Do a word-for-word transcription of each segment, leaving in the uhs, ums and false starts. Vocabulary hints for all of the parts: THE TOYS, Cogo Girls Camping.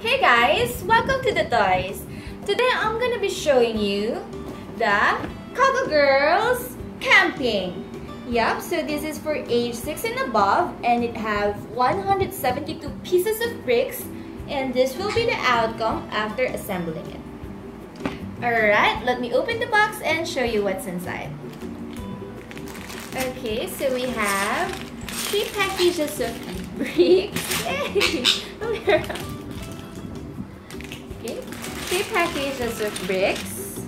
Hey guys, welcome to The Toys. Today I'm gonna be showing you the Cogo Girls Camping. Yup, so this is for age six and above, and it have one hundred seventy-two pieces of bricks, and this will be the outcome after assembling it. Alright, let me open the box and show you what's inside. Okay, so we have three packages of bricks. Hey, come here. Three packages of bricks.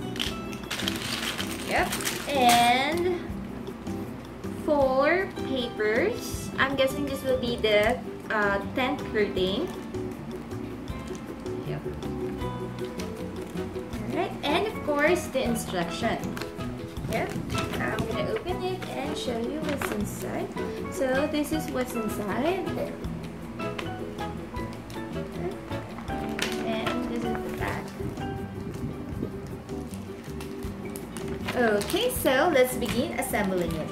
Yep. And four papers. I'm guessing this will be the uh, tent curtain. Yep. Alright. And of course, the instruction. Yep. I'm going to open it and show you what's inside. So, this is what's inside. There. Okay, so let's begin assembling it.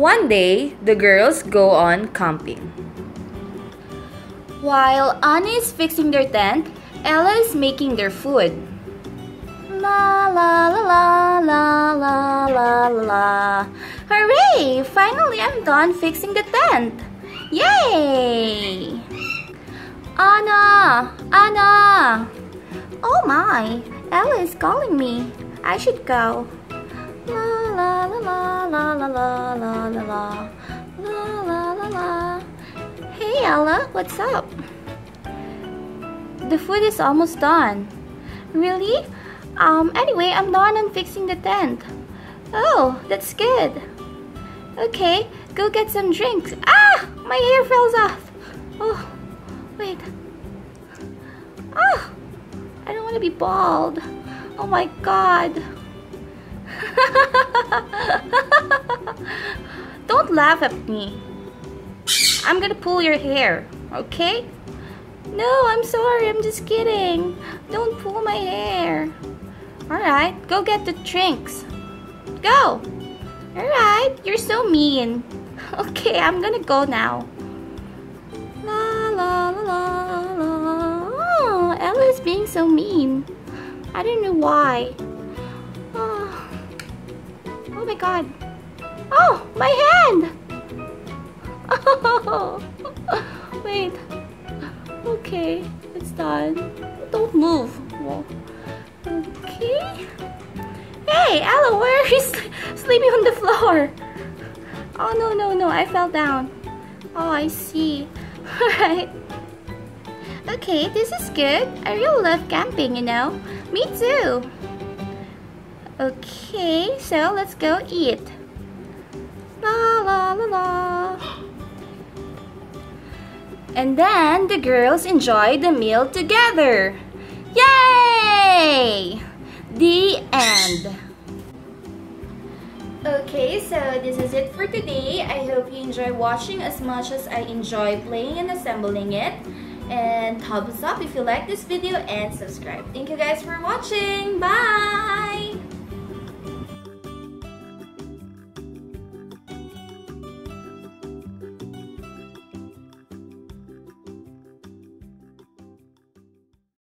One day, the girls go on camping. While Anna is fixing their tent, Ella is making their food. La la la la la la la la. Hooray! Finally, I'm done fixing the tent. Yay! Anna! Anna! Oh my! Ella is calling me. I should go. La la la la la la la la la la la la. Hey Ella, what's up? The food is almost done. Really? Um. Anyway, I'm done on fixing the tent. Oh, that's good. Okay, go get some drinks. Ah, my hair falls off. Oh, wait. Ah, I don't want to be bald. Oh my God. Don't laugh at me. I'm gonna pull your hair, okay? No, I'm sorry, I'm just kidding. Don't pull my hair. Alright, go get the drinks. Go! Alright, you're so mean. Okay, I'm gonna go now. La la la la la. Oh, Ella is being so mean. I don't know why. Oh my God. Oh, my hand. Oh, wait. Okay, it's done. Don't move. Okay. Hey, Ella, why are you sleeping on the floor? Oh, no, no, no. I fell down. Oh, I see. Alright. Okay, this is good. I really love camping, you know. Me too. Okay, so let's go eat. La la la la. And then the girls enjoy the meal together. Yay! The end. Okay, so this is it for today. I hope you enjoy watching as much as I enjoy playing and assembling it. And thumbs up if you like this video and subscribe. Thank you guys for watching. Bye!